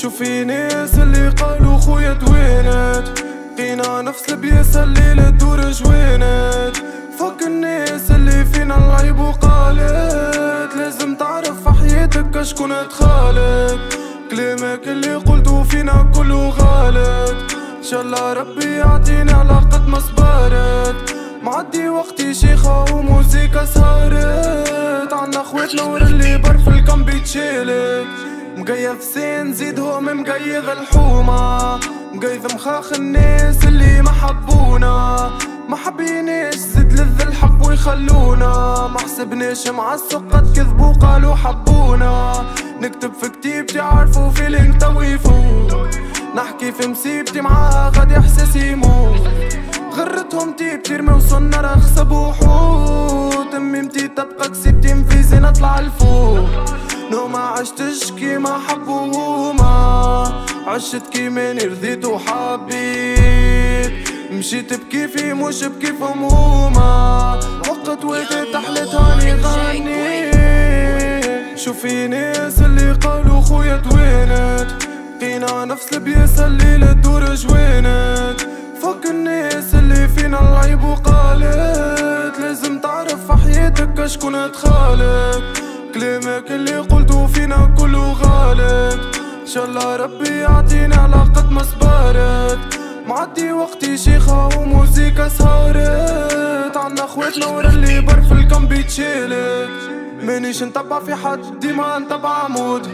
شوفي ناس اللي قالوا خويا دوينات، فينا نفس البياسة الليلة تدور جوانات. فك الناس اللي فينا العيب وقالت، لازم تعرف في حياتك شكون تخالك. كلامك اللي قلتو فينا كله غلط، ان شاء الله ربي يعطينا على قد ما صبرت. معدي وقتي شيخة وموسيقى سهرت، عنا خواتنا ور اللي بر في الكمبي تشيلك. مقيف سين زيدهم مقيض الحومة، مقيض مخاخ الناس اللي ما حبونا، ما حبيناش زد لذ الحق ويخلونا. ما حسبناش معسق قد كذبوا قالوا حبونا، نكتب في كتيبتي عارفوا فيلينغ تو يفوت، نحكي في مصيبتي معاها غادي احساسي يموت. غرتهم تيب ترمي وصلنا رخص بوحوت، تميمتي تبقى كسبتي مفيزي نطلع الفوق. نو ما عشتش كيما حبوهما، عشت كيما نرضيت وحبيت، مشيت بكيفي مش بكيفهم هما. وقت وقت تحلت هاني غني، شوفي ناس اللي قالوا خويا دوينات، لقينا نفس البياسة الليلة تدور جوانات. فك الناس اللي فينا العيب وقالت، لازم تعرف في حياتك شكون تخالك. كلامك اللي قلتو فينا كله غلط، ان شاء الله ربي يعطينا على قد ما صبرت. معدي وقتي شيخة وموسيقى سهرت، عنا خواتنا ور اللي بر في الكمبي تشيلك. مانيش نتبع في حد ديما نتبع عمود،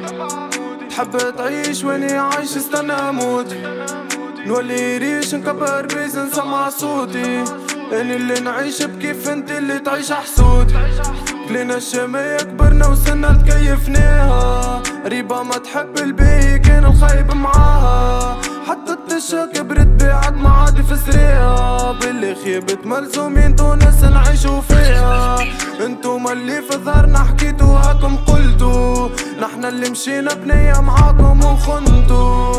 تحب تعيش واني عايش استنى اموت. نولي ريش نكبر بيز نسمع صوتي، اني اللي نعيش بكيف انت اللي تعيش حسود. كلينا الشمية كبرنا وصلنا تكيفناها، ريبة ما تحب البي كان الخايب معاها. حطت نشا كبرت بعد ما عاد فسريها، باللي خيبت ملزومين تونس نعيشو فيها. انتوما اللي في ظهرنا حكيتو هاكم قلتو، نحنا اللي مشينا بنية معاكم وخنتو.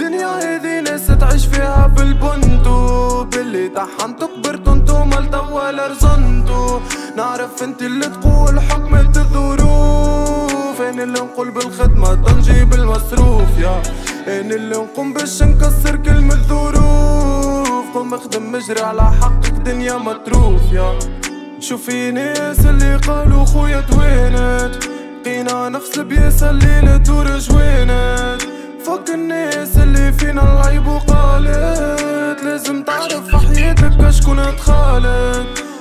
دنيا هذي ناس تعيش فيها بالبنتو، باللي طحنتو كبرتو انتوما لتوا لرزنتو. نعرف انت اللي تقول حكمت الظروف، انا اللي نقول بالخدمة تنجيب المصروف. يا انا اللي نقوم باش نكسر كلمة ظروف، قوم اخدم مجري على حقك دنيا متروف. يا شوفي ناس اللي قالوا خويا دوينات، لقينا نفس البياسة الليلة تدور جوانات. فك الناس اللي فينا العيب وقالت، لازم تعرف في حياتك شكون تخالك.